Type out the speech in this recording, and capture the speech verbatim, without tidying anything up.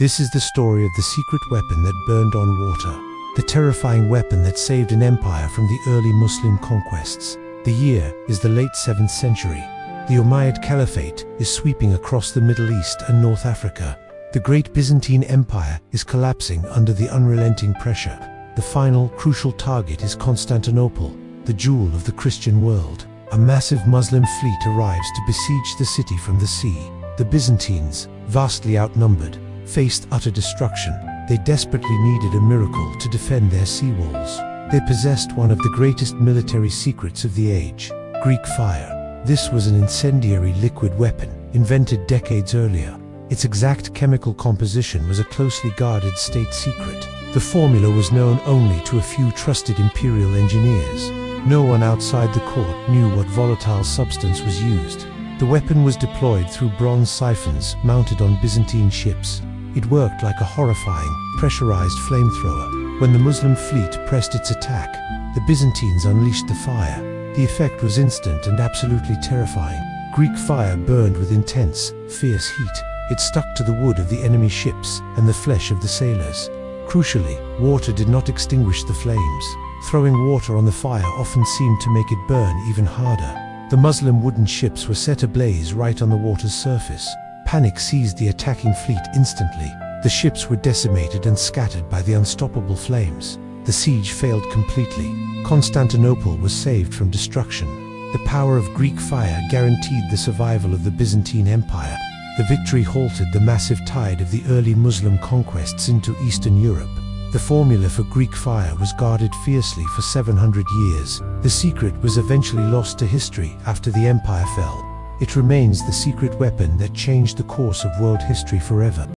This is the story of the secret weapon that burned on water, the terrifying weapon that saved an empire from the early Muslim conquests. The year is the late seventh century. The Umayyad Caliphate is sweeping across the Middle East and North Africa. The great Byzantine Empire is collapsing under the unrelenting pressure. The final, crucial target is Constantinople, the jewel of the Christian world. A massive Muslim fleet arrives to besiege the city from the sea. The Byzantines, vastly outnumbered, faced utter destruction. They desperately needed a miracle to defend their seawalls. They possessed one of the greatest military secrets of the age, Greek fire. This was an incendiary liquid weapon, invented decades earlier. Its exact chemical composition was a closely guarded state secret. The formula was known only to a few trusted imperial engineers. No one outside the court knew what volatile substance was used. The weapon was deployed through bronze siphons mounted on Byzantine ships. It worked like a horrifying, pressurized flamethrower. When the Muslim fleet pressed its attack, the Byzantines unleashed the fire. The effect was instant and absolutely terrifying. Greek fire burned with intense, fierce heat. It stuck to the wood of the enemy ships and the flesh of the sailors. Crucially, water did not extinguish the flames. Throwing water on the fire often seemed to make it burn even harder. The Muslim wooden ships were set ablaze right on the water's surface. Panic seized the attacking fleet instantly. The ships were decimated and scattered by the unstoppable flames. The siege failed completely. Constantinople was saved from destruction. The power of Greek fire guaranteed the survival of the Byzantine Empire. The victory halted the massive tide of the early Muslim conquests into Eastern Europe. The formula for Greek fire was guarded fiercely for seven hundred years. The secret was eventually lost to history after the empire fell. It remains the secret weapon that changed the course of world history forever.